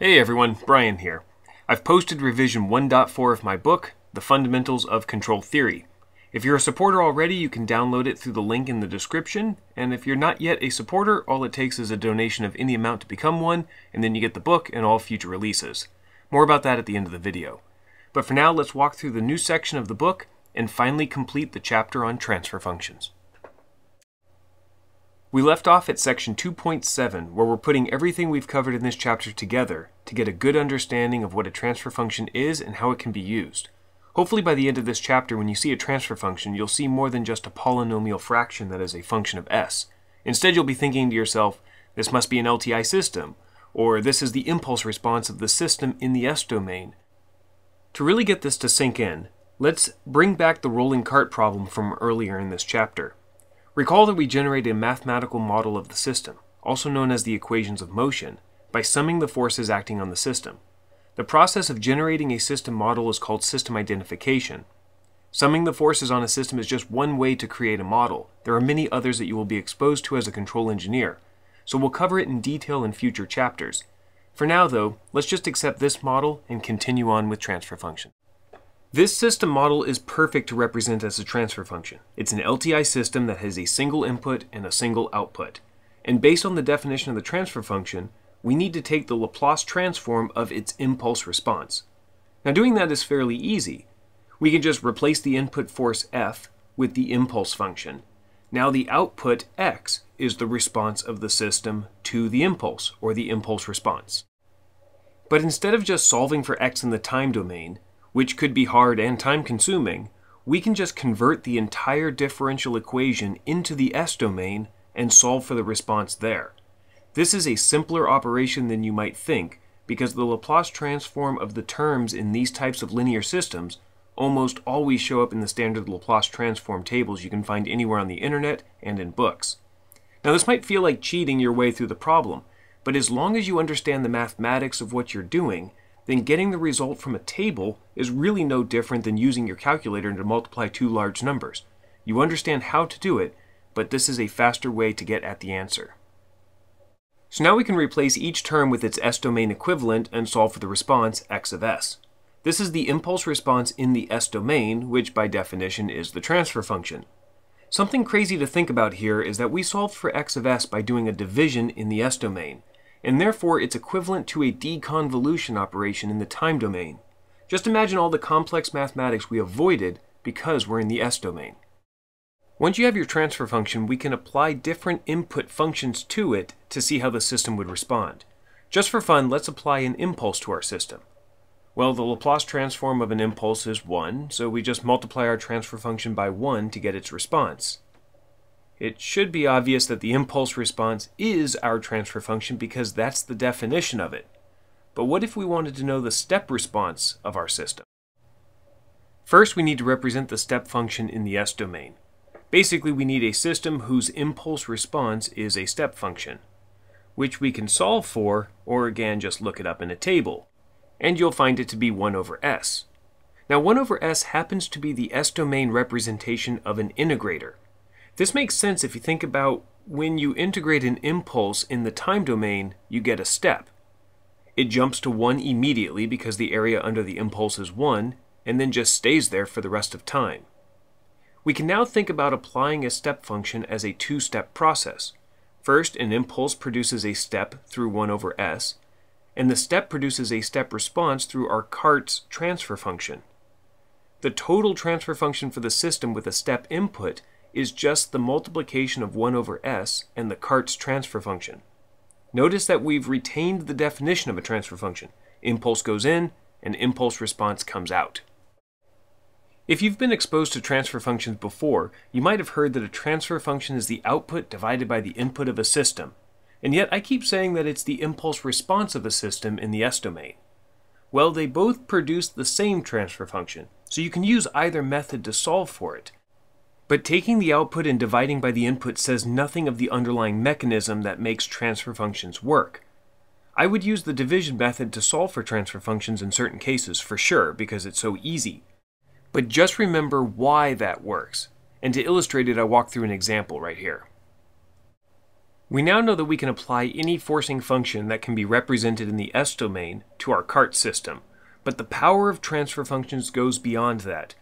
Hey everyone, Brian here. I've posted revision 1.4 of my book, The Fundamentals of Control Theory. If you're a supporter already, you can download it through the link in the description, and if you're not yet a supporter, all it takes is a donation of any amount to become one, and then you get the book and all future releases. More about that at the end of the video. But for now, let's walk through the new section of the book and finally complete the chapter on transfer functions. We left off at section 2.7, where we're putting everything we've covered in this chapter together to get a good understanding of what a transfer function is and how it can be used. Hopefully by the end of this chapter, when you see a transfer function, you'll see more than just a polynomial fraction that is a function of S. Instead, you'll be thinking to yourself, this must be an LTI system, or this is the impulse response of the system in the S domain. To really get this to sink in, let's bring back the rolling cart problem from earlier in this chapter. Recall that we generate a mathematical model of the system, also known as the equations of motion, by summing the forces acting on the system. The process of generating a system model is called system identification. Summing the forces on a system is just one way to create a model. There are many others that you will be exposed to as a control engineer, so we'll cover it in detail in future chapters. For now though, let's just accept this model and continue on with transfer function. This system model is perfect to represent as a transfer function. It's an LTI system that has a single input and a single output. And based on the definition of the transfer function, we need to take the Laplace transform of its impulse response. Now doing that is fairly easy. We can just replace the input force F with the impulse function. Now the output X is the response of the system to the impulse, or the impulse response. But instead of just solving for X in the time domain, which could be hard and time-consuming, we can just convert the entire differential equation into the S domain and solve for the response there. This is a simpler operation than you might think, because the Laplace transform of the terms in these types of linear systems almost always show up in the standard Laplace transform tables you can find anywhere on the internet and in books. Now this might feel like cheating your way through the problem, but as long as you understand the mathematics of what you're doing, then getting the result from a table is really no different than using your calculator to multiply two large numbers. You understand how to do it, but this is a faster way to get at the answer. So now we can replace each term with its S-domain equivalent and solve for the response X of S. This is the impulse response in the S-domain, which by definition is the transfer function. Something crazy to think about here is that we solved for X of S by doing a division in the S-domain, and therefore it's equivalent to a deconvolution operation in the time domain. Just imagine all the complex mathematics we avoided because we're in the S domain. Once you have your transfer function, we can apply different input functions to it to see how the system would respond. Just for fun, let's apply an impulse to our system. Well, the Laplace transform of an impulse is 1, so we just multiply our transfer function by 1 to get its response. It should be obvious that the impulse response is our transfer function because that's the definition of it. But what if we wanted to know the step response of our system? First, we need to represent the step function in the S domain. Basically, we need a system whose impulse response is a step function, which we can solve for, or again, just look it up in a table. And you'll find it to be 1 over S. Now, 1 over S happens to be the S domain representation of an integrator. This makes sense if you think about when you integrate an impulse in the time domain, you get a step. It jumps to 1 immediately because the area under the impulse is 1, and then just stays there for the rest of time. We can now think about applying a step function as a two-step process. First, an impulse produces a step through 1 over S, and the step produces a step response through our cart's transfer function. The total transfer function for the system with a step input is just the multiplication of 1 over S and the cart's transfer function. Notice that we've retained the definition of a transfer function. Impulse goes in, and impulse response comes out. If you've been exposed to transfer functions before, you might have heard that a transfer function is the output divided by the input of a system. And yet I keep saying that it's the impulse response of a system in the S domain. Well, they both produce the same transfer function, so you can use either method to solve for it. But taking the output and dividing by the input says nothing of the underlying mechanism that makes transfer functions work. I would use the division method to solve for transfer functions in certain cases, for sure, because it's so easy. But just remember why that works. And to illustrate it, I walk through an example right here. We now know that we can apply any forcing function that can be represented in the S domain to our cart system, but the power of transfer functions goes beyond that.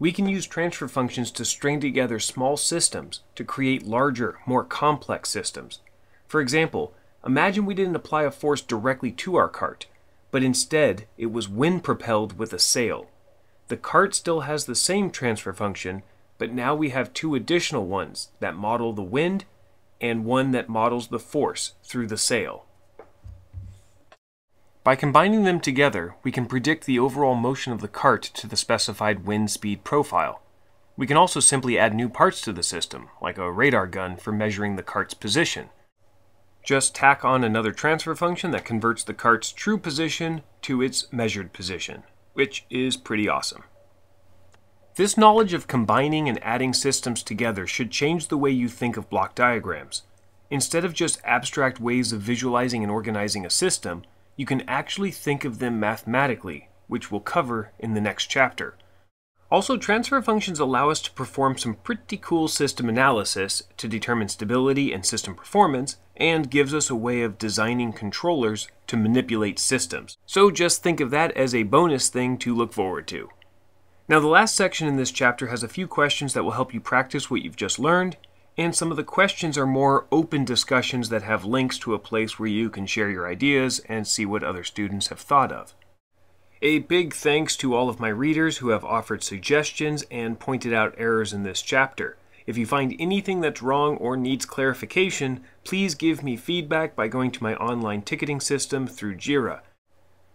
We can use transfer functions to string together small systems to create larger, more complex systems. For example, imagine we didn't apply a force directly to our cart, but instead it was wind propelled with a sail. The cart still has the same transfer function, but now we have two additional ones that model the wind and one that models the force through the sail. By combining them together, we can predict the overall motion of the cart to the specified wind speed profile. We can also simply add new parts to the system, like a radar gun for measuring the cart's position. Just tack on another transfer function that converts the cart's true position to its measured position, which is pretty awesome. This knowledge of combining and adding systems together should change the way you think of block diagrams. Instead of just abstract ways of visualizing and organizing a system, you can actually think of them mathematically, which we'll cover in the next chapter. Also, transfer functions allow us to perform some pretty cool system analysis to determine stability and system performance, and gives us a way of designing controllers to manipulate systems. So just think of that as a bonus thing to look forward to. Now, the last section in this chapter has a few questions that will help you practice what you've just learned, and some of the questions are more open discussions that have links to a place where you can share your ideas and see what other students have thought of. A big thanks to all of my readers who have offered suggestions and pointed out errors in this chapter. If you find anything that's wrong or needs clarification, please give me feedback by going to my online ticketing system through JIRA.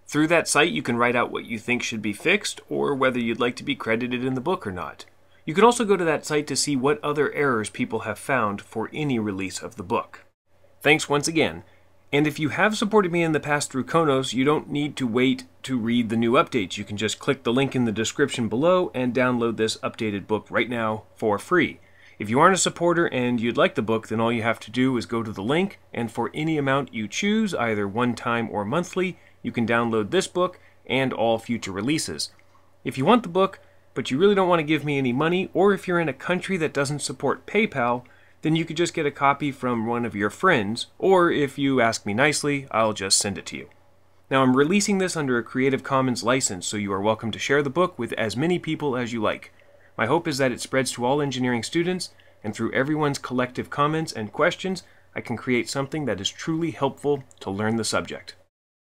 Through that site, you can write out what you think should be fixed or whether you'd like to be credited in the book or not. You can also go to that site to see what other errors people have found for any release of the book. Thanks once again, and if you have supported me in the past through Konoz, you don't need to wait to read the new updates. You can just click the link in the description below and download this updated book right now for free. If you aren't a supporter and you'd like the book, then all you have to do is go to the link, and for any amount you choose, either one time or monthly, you can download this book and all future releases. If you want the book, but you really don't want to give me any money, or if you're in a country that doesn't support PayPal, then you could just get a copy from one of your friends, or if you ask me nicely, I'll just send it to you. Now, I'm releasing this under a Creative Commons license, so you are welcome to share the book with as many people as you like. My hope is that it spreads to all engineering students, and through everyone's collective comments and questions, I can create something that is truly helpful to learn the subject.